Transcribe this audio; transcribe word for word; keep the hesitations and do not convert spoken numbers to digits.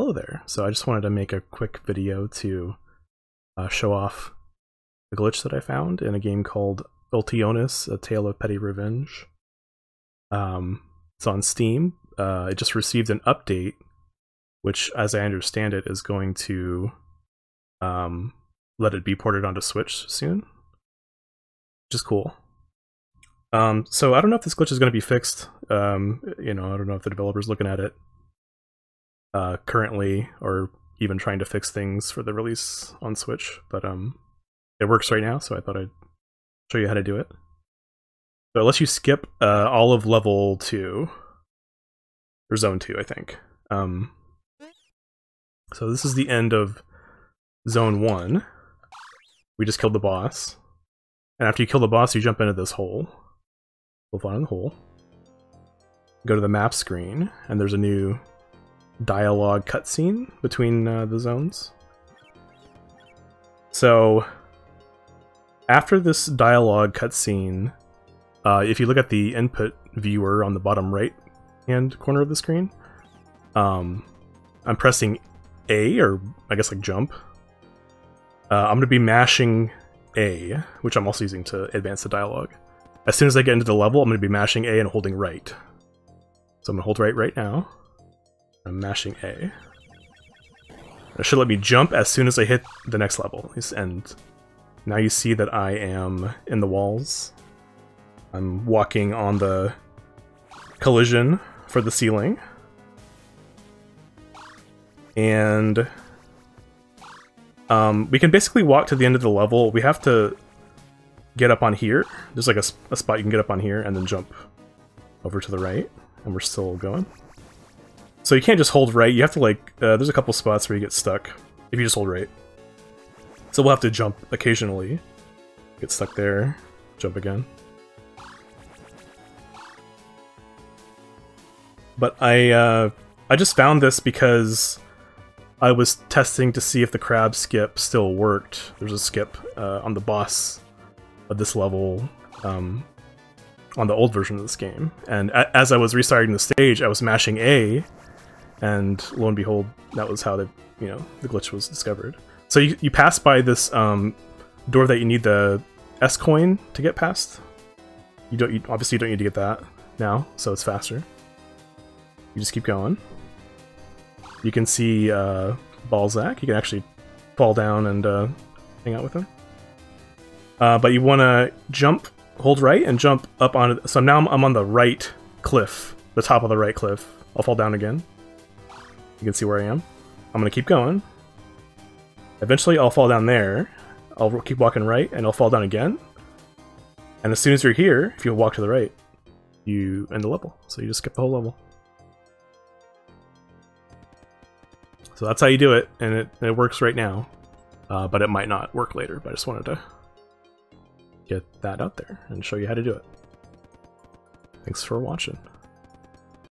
Hello there. So I just wanted to make a quick video to uh, show off the glitch that I found in a game called Ultionis, A Tale of Petty Revenge. Um, it's on Steam. Uh, it just received an update, which, as I understand it, is going to um, let it be ported onto Switch soon, which is cool. Um, so I don't know if this glitch is going to be fixed. Um, you know, I don't know if the developer's looking at it uh, currently, or even trying to fix things for the release on Switch. But um, it works right now, so I thought I'd show you how to do it. So unless you skip uh, all of level two, or zone two, I think. Um, so this is the end of zone one. We just killed the boss, and after you kill the boss, you jump into this hole. We'll find the hole. Go to the map screen, and there's a new dialogue cutscene between uh, the zones. So after this dialogue cutscene, uh, if you look at the input viewer on the bottom right-hand corner of the screen, um, I'm pressing A, or I guess like jump. Uh, I'm going to be mashing A, which I'm also using to advance the dialogue. As soon as I get into the level, I'm going to be mashing A and holding right. So I'm going to hold right right now. I'm mashing A. It should let me jump as soon as I hit the next level. And now you see that I am in the walls. I'm walking on the collision for the ceiling. And um, we can basically walk to the end of the level. We have to get up on here. There's like a, a spot you can get up on here and then jump over to the right. And we're still going. So you can't just hold right. You have to like, uh, there's a couple spots where you get stuck if you just hold right. So we'll have to jump occasionally. Get stuck there, jump again. But I, uh, I just found this because I was testing to see if the crab skip still worked. There's a skip uh, on the boss of this level um, on the old version of this game. And a as I was restarting the stage, I was mashing A, and lo and behold, that was how the, you know, the glitch was discovered. So you, you pass by this um, door that you need the S-coin to get past. You don't you obviously don't need to get that now, so it's faster. You just keep going. You can see uh, Balzac. You can actually fall down and uh, hang out with him. Uh, but you want to jump, hold right, and jump up on it. So now I'm, I'm on the right cliff, the top of the right cliff. I'll fall down again. You can see where I am. I'm going to keep going. Eventually I'll fall down there. I'll keep walking right, and I'll fall down again. And as soon as you're here, if you walk to the right, you end the level. So you just skip the whole level. So that's how you do it, and it, it works right now. Uh, but it might not work later, but I just wanted to get that out there and show you how to do it. Thanks for watching.